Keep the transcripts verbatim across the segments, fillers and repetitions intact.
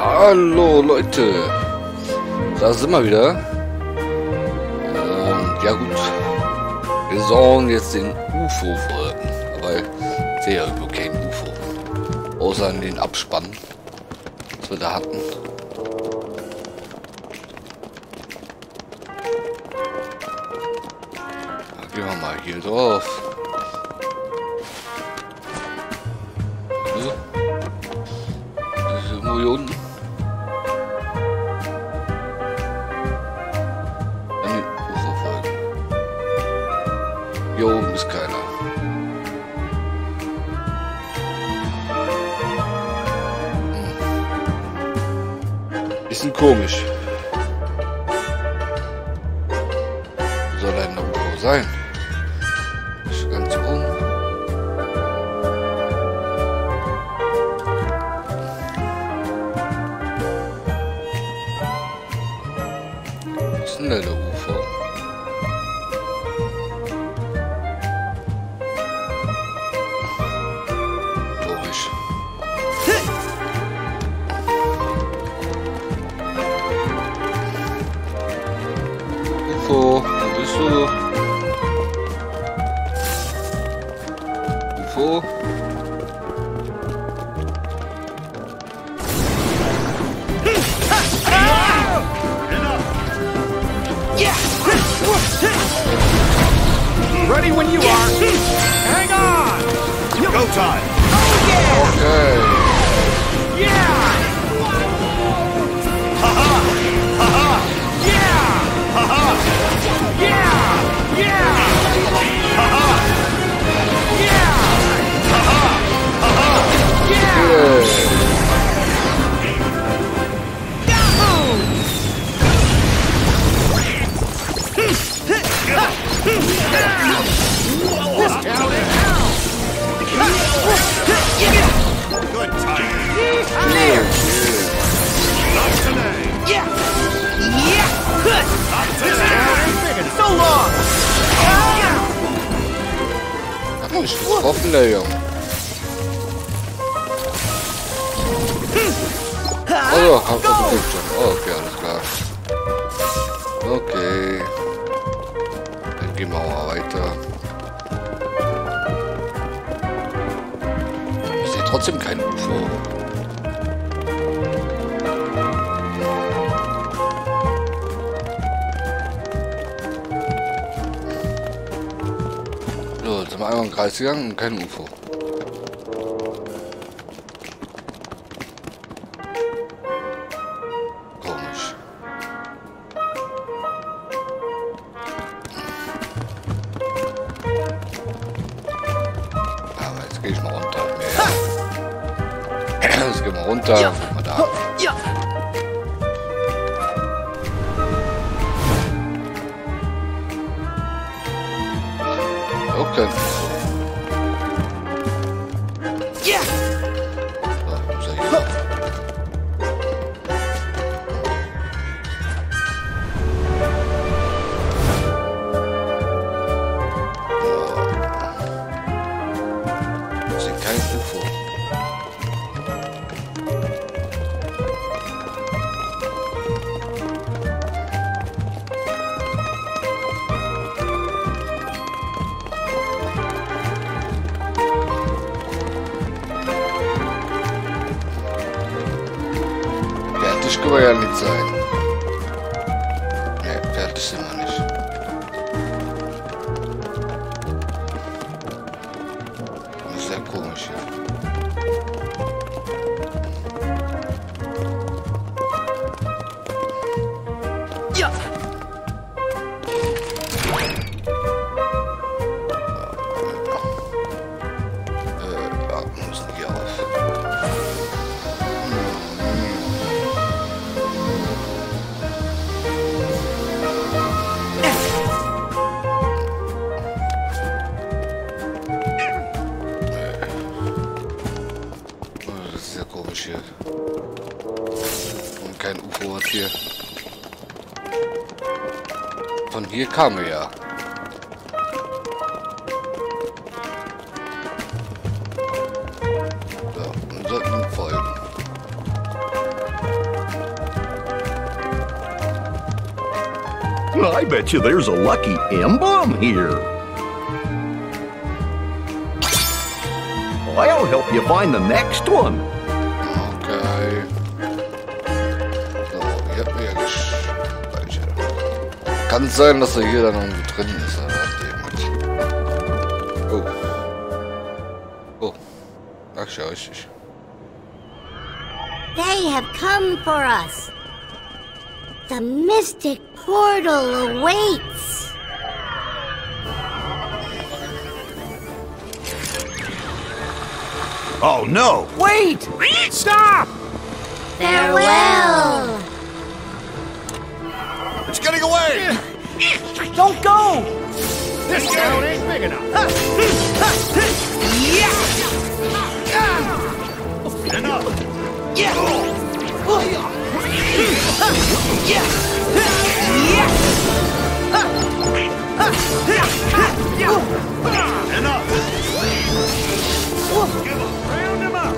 Hallo Leute, da sind wir wieder. Und ja gut, wir sorgen jetzt den U F O-Folgen, weil ich sehe ja überhaupt kein U F O, außer in den Abspann, was wir da hatten. Da gehen wir mal hier drauf. Hier unten. An den Uferfolgen. Hier oben ist keiner. Hm. Bisschen komisch. Wo soll denn der U F O sein? Ist ganz oben. Schnelle Ufer. Logisch. U F O, wo bist du? U F O? Ready when you are. Hang on. Go time. Oh yeah. Okay. Yeah. Ha ha. Ha ha. Yeah. Ha ha. Yeah. Yeah. Ha ha. Yeah. Ha ha. Ha ha. Yeah. Yeah. Yeah. Ich bin getroffen, der Junge. Also, hab ich auch geguckt schon. Okay, alles klar. Okay. Dann gehen wir mal weiter. Ich sehe trotzdem keinen U F O. Einmal im Kreis gegangen und kein U F O. Komisch. Aber jetzt gehe ich mal runter. Ja. Jetzt gehen wir runter. Ja. Mal da. Ja. Okay. Fertig können wir ja nicht sein. Ne, fertig sind wir nicht. Das ist sehr komisch hier. Ja. Äh, ah, wir müssen hier auf. Hier. Und kein U F O hat hier. Von hier kam er ja. So, und sollten folgen. I bet you there's a lucky emblem here. I'll help you find the next one. Okay. So, hier hatten wir ja gleich. Kann sein, dass er hier dann irgendwie drin ist. Oh. Oh. Ach, schau ich. They have come for us. The mystic portal awaits. Oh no! Wait! Stop! Farewell! It's getting away! Don't go! This town ain't big enough! Yeah! Enough! Yeah! Round him up.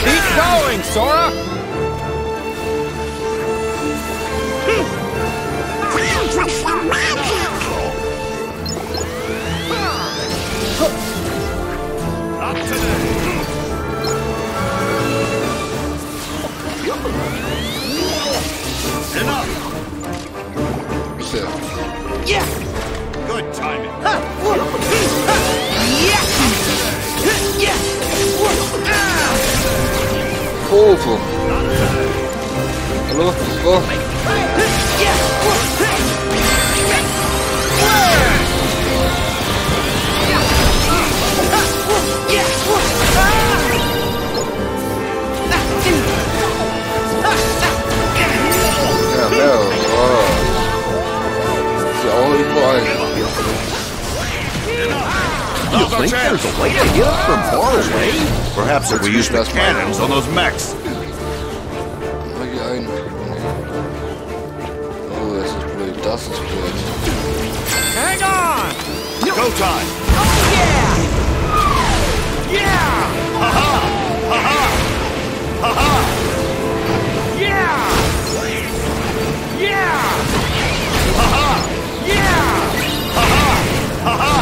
Keep going, Sora. Not today. Enough! Yeah! Good timing! Awful! Hello? Oh! Ja, ja, oh. Ist ja auch überall. You think there's a way to get up from far away? Perhaps if we use the cannons on those mechs. Oh, das ist blöd, das ist blöd. Hang on! Go time! Oh yeah! Yeah! Haha! Haha! Haha! Yeah! Yeah! Ha-ha! Yeah! Ha-ha! Ha-ha!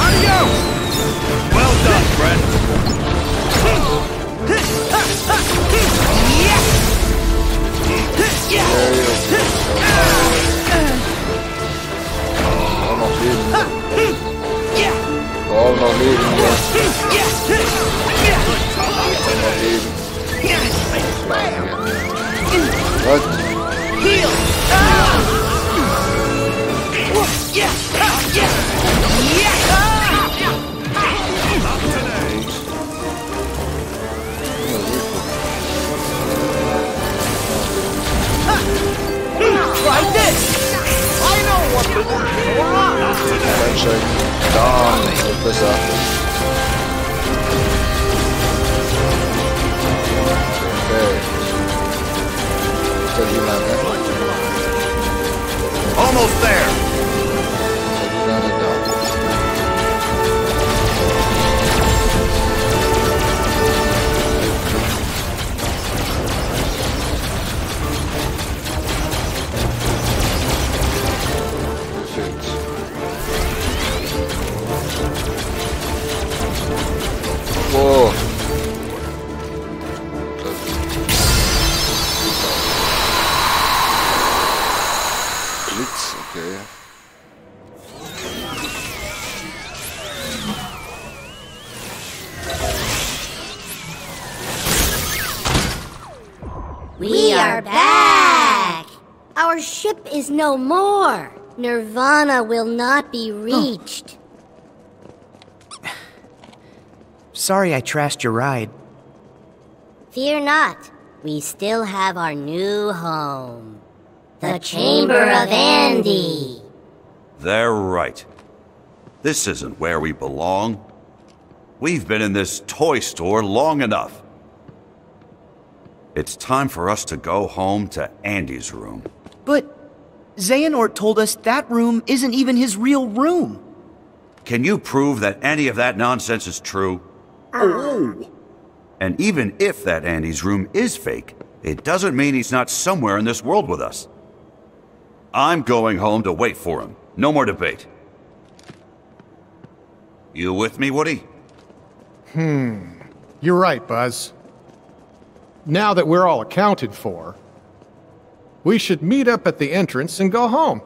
Adios! Well done, friend! Yeah! What? Heal! Ah! Yeah! Ah! Yeah! Yeah! Ah! Try this! I know what to do! Not today! Damn, what's up? Almost there. Whoa. Is no more. Nirvana will not be reached. Oh. Sorry I trashed your ride. Fear not. We still have our new home. The Chamber of Andy. They're right. This isn't where we belong. We've been in this toy store long enough. It's time for us to go home to Andy's room. But... Xehanort told us that room isn't even his real room. Can you prove that any of that nonsense is true? Oh. And even if that Andy's room is fake, it doesn't mean he's not somewhere in this world with us. I'm going home to wait for him. No more debate. You with me, Woody? Hmm. You're right, Buzz. Now that we're all accounted for, we should meet up at the entrance and go home.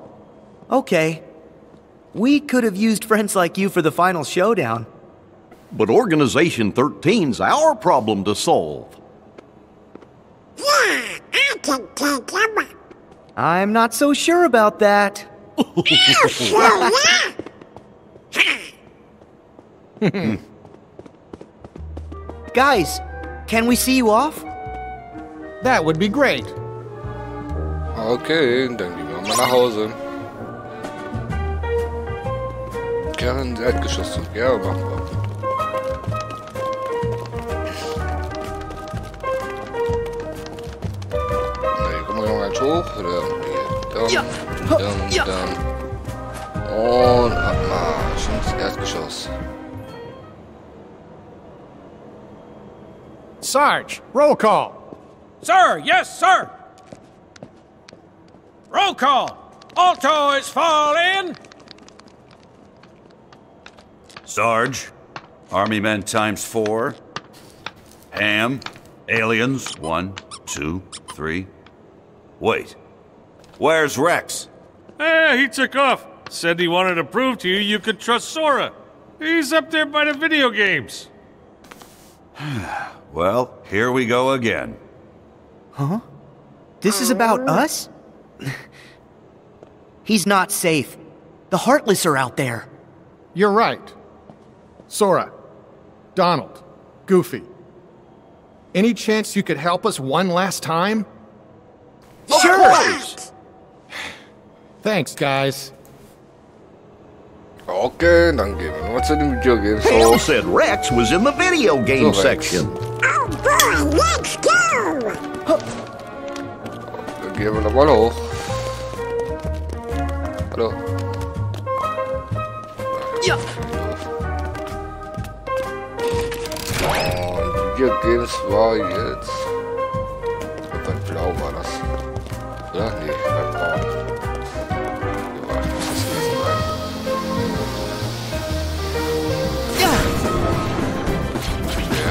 Okay. We could have used friends like you for the final showdown. But Organization thirteen's our problem to solve. Yeah, I can take him. I'm not so sure about that. You sure? Yeah. Guys, can we see you off? That would be great. Okay, dann gehen wir mal nach Hause. Gerne ins Erdgeschoss. Ja, machen wir. Na, hier kommen wir noch ganz hoch. Dann, dann, dann. Und Abmarsch ins Erdgeschoss. Sarge, roll call. Sir, yes, sir. Roll call. All toys fall in. Sarge, army men times four. Ham, aliens, one, two, three. Wait, where's Rex? Eh, he took off. Said he wanted to prove to you you could trust Sora. He's up there by the video games. Well, here we go again. Huh? This is about us? He's not safe. The Heartless are out there. You're right. Sora, Donald, Goofy. Any chance you could help us one last time? Sure! Thanks, guys. Okay, dann gehen wir zu den Videogames. Hale said Rex was in the video game so section. Oh boy, let's go! Huh. Dann gehen wir nochmal hoch. Hallo. Ja. Und Videogames war jetzt. Und dann blau war das. Oder? Nee, dann braun.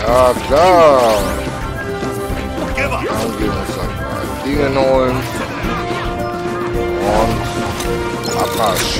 Ja, klar. Dann gehen wir uns dann mal Dinge holen. Und Abmarsch.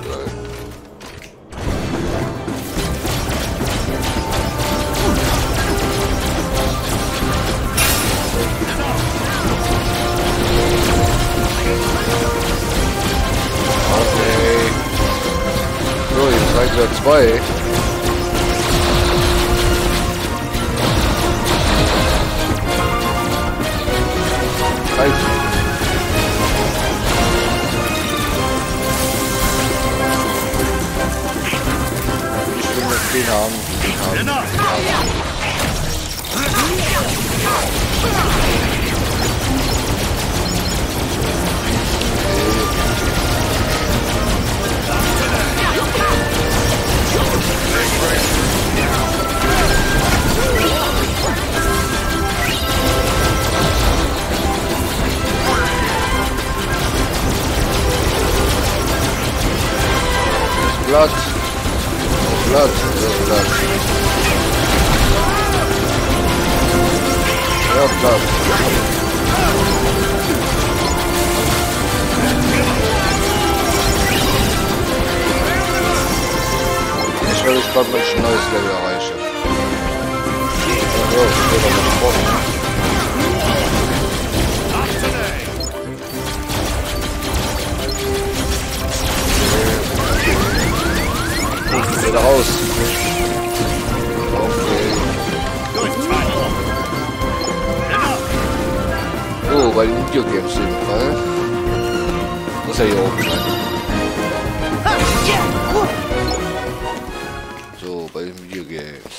bleiben. Okay. So, jetzt seid ihr zwei. Eins. Ich will das Ding haben. Den haben. Den haben. Blood, blood, blood, yeah, blood. Ich werde es bald ein neues Level erreichen. So, ich werde mal vorne. wieder raus. Okay. So, bei den Videogames jedenfalls. Muss ja hier oben sein. So, bei den Videogames.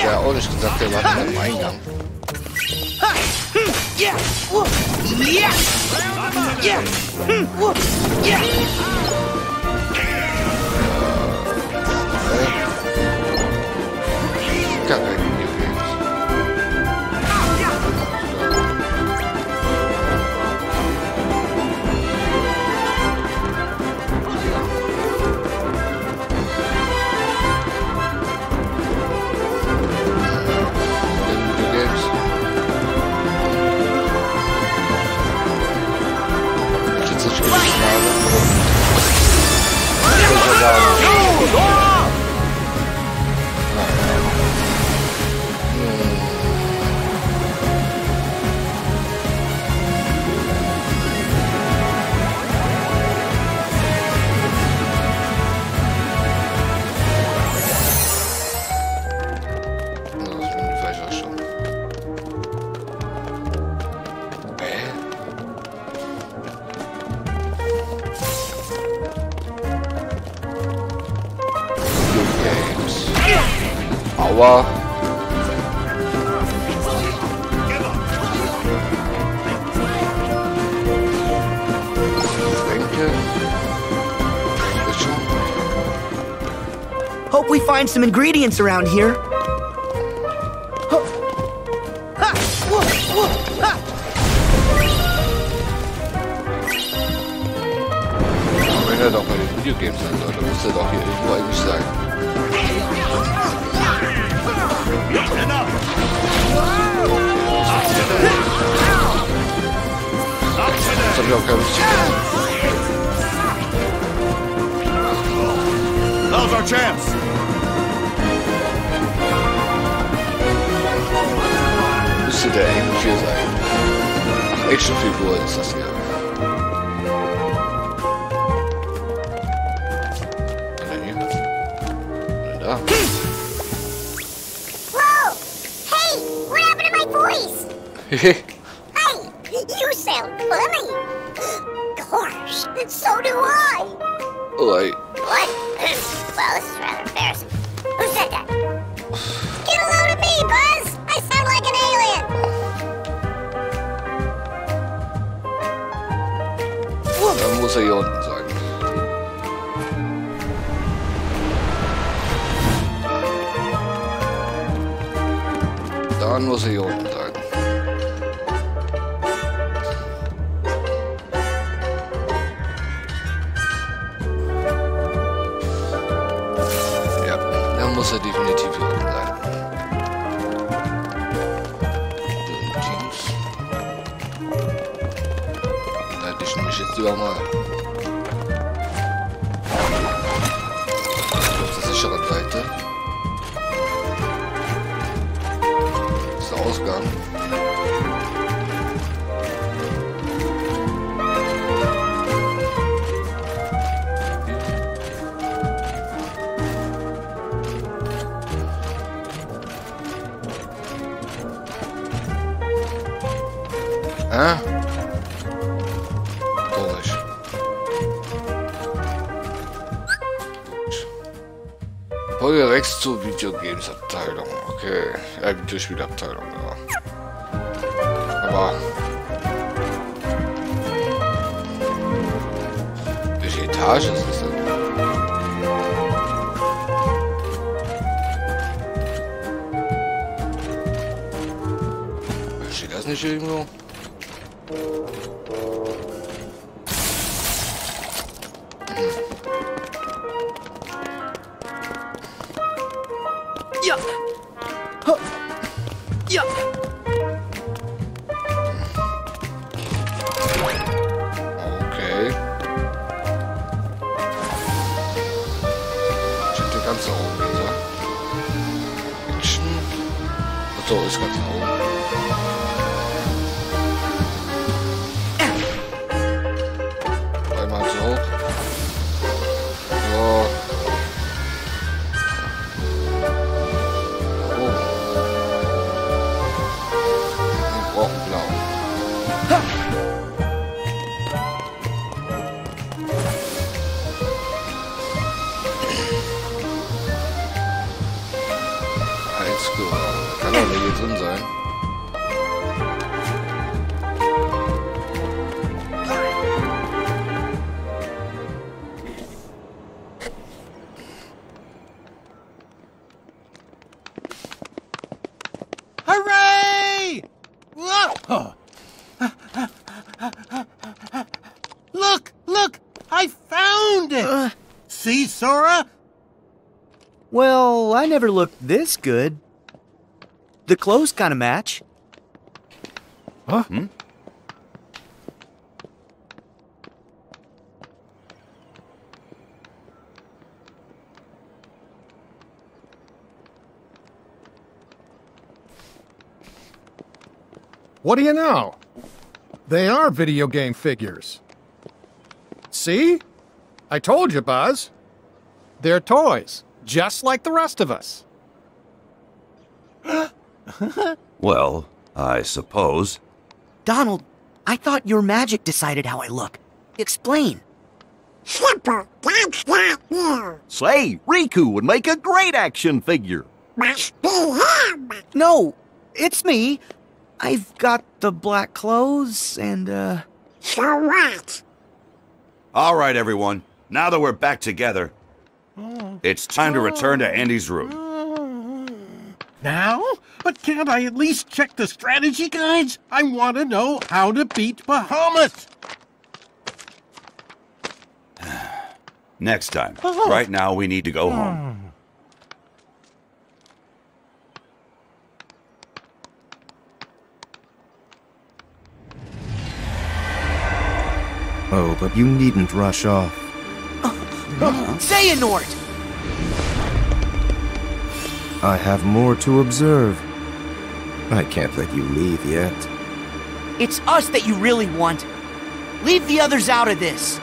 Ja, ohne ich gesagt, der war nicht am Eingang. Yeah, whoop, yeah, yeah, whoop, yeah. Got my new games. New games. Aua. Hope we find some ingredients around here. Wenn er doch bei den Videogames sein sollte, muss er doch hier irgendwo eigentlich sein. Not enough! Not today! Not today! Somebody else comes. Now's our chance! This today, she is like... Action people in Saskia. And then you. And hey, you sound funny. Gosh, so do I. Like. What? Well, this is rather embarrassing. Who said that? Get a load of me, Buzz! I sound like an alien. Dann muss er hier unten sein. Dann muss er hier unten sein. Muss er definitiv hier unten sein. Da hätte ich mich jetzt lieber mal. Auf der sicheren Seite. Das ist der Ausgang. Huh? Polish. Folge rechts zur Videogames-Abteilung. Okay. Ja, Videospielabteilung, ja. Aber. Welche Etage ist das denn? Steht das nicht irgendwo? Yeah. Huh. Yeah. So ist ganz oben. Einmal so. So. Oh. Wir brauchen blau. Ha! Eins gewonnen. Kann doch nicht hier drin sein. Hooray! Whoa! Look, look! I found it! Uh, See, Sora? Well, I never looked this good. The clothes kind of match. Huh? Hmm? What do you know? They are video game figures. See? I told you, Buzz. They're toys, just like the rest of us. Well, I suppose. Donald, I thought your magic decided how I look. Explain. Simple, that's not you. Say, Riku would make a great action figure. Must be him. No, it's me. I've got the black clothes and, uh... So what? All right, everyone. Now that we're back together, oh. it's time to return to Andy's room. Now? But can't I at least check the strategy guides? I want to know how to beat Bahamut! Next time. Oh. Right now, we need to go home. Oh, but you needn't rush off. Xehanort! Uh-huh. I have more to observe. I can't let you leave yet. It's us that you really want. Leave the others out of this.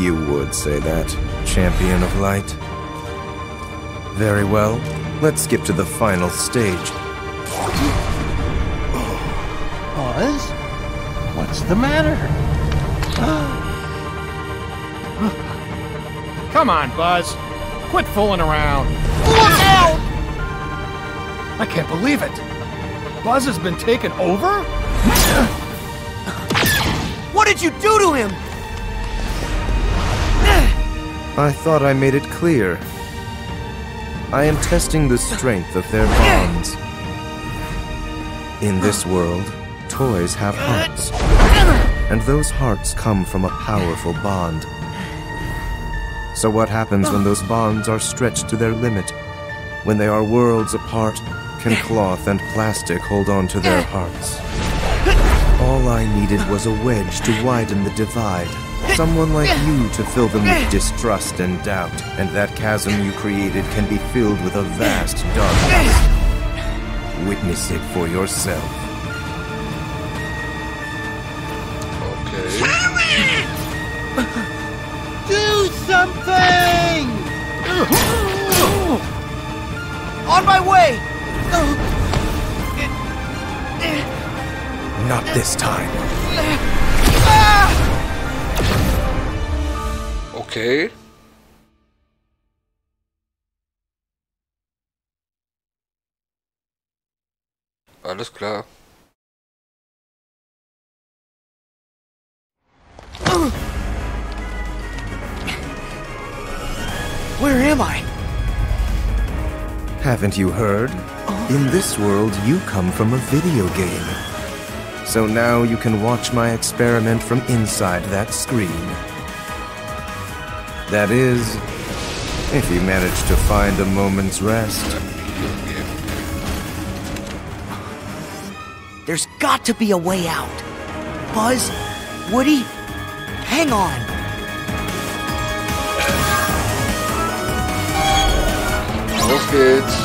You would say that, Champion of Light. Very well. Let's skip to the final stage. Buzz? What's the matter? Come on, Buzz. Quit fooling around. Look out! I can't believe it. Buzz has been taken over? What did you do to him? I thought I made it clear. I am testing the strength of their bonds. In this world, toys have hearts. And those hearts come from a powerful bond. So what happens when those bonds are stretched to their limit? When they are worlds apart, can cloth and plastic hold on to their hearts? All I needed was a wedge to widen the divide. Someone like you to fill them with distrust and doubt. And that chasm you created can be filled with a vast darkness. Witness it for yourself. Okay. Do something! On my way! Not this time. Okay. Alles klar. Where am I? Haven't you heard? In this world, you come from a video game. So now you can watch my experiment from inside that screen. That is, If he managed to find a moment's rest. There's got to be a way out. Buzz, Woody, hang on. Those kids.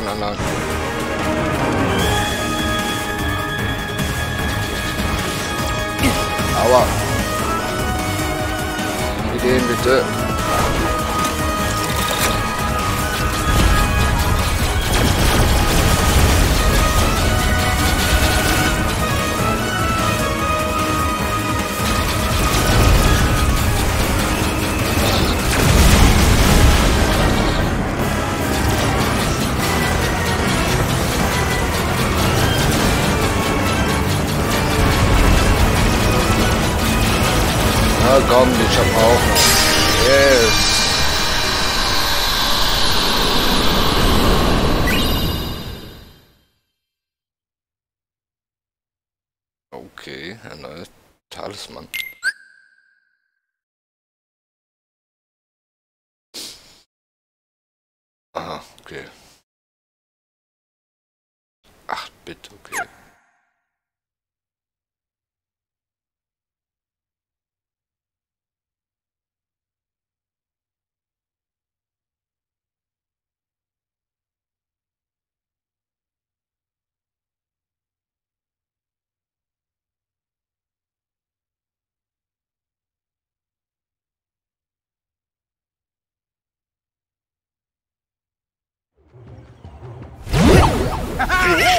one alone. Aua. Wir gehen bitte. Komm, ich hab auch noch. Yes. Okay, ein neuer Talisman. Aha, okay. acht Bit, okay.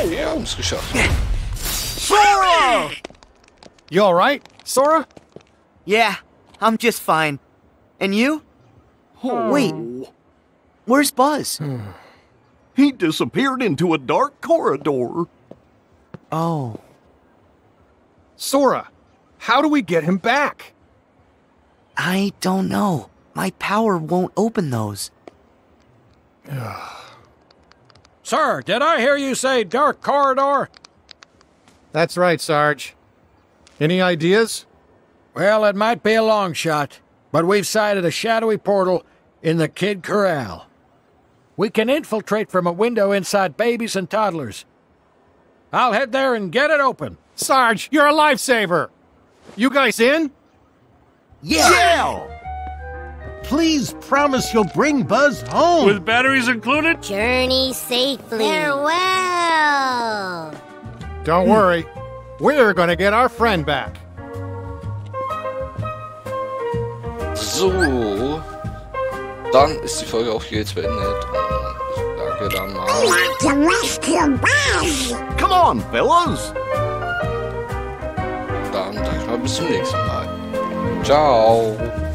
Wir haben es geschafft. Sora! You alright, Sora? Yeah, I'm just fine. And you? Oh. Wait, where's Buzz? He disappeared into a dark corridor. Oh. Sora, how do we get him back? I don't know. My power won't open those. Sir, did I hear you say dark corridor? That's right, Sarge. Any ideas? Well, it might be a long shot, but we've sighted a shadowy portal in the Kid Corral. We can infiltrate from a window inside babies and toddlers. I'll head there and get it open. Sarge, you're a lifesaver! You guys in? Yeah! yeah! Please promise you'll bring Buzz home. With batteries included? Journey safely. Farewell. Don't hmm. worry. We're gonna get our friend back. So. Dann ist die Folge auch hier jetzt beendet. Danke dann mal. I want to rescue Buzz. Come on, fellas. Dann sag ich mal bis zum nächsten Mal. Ciao.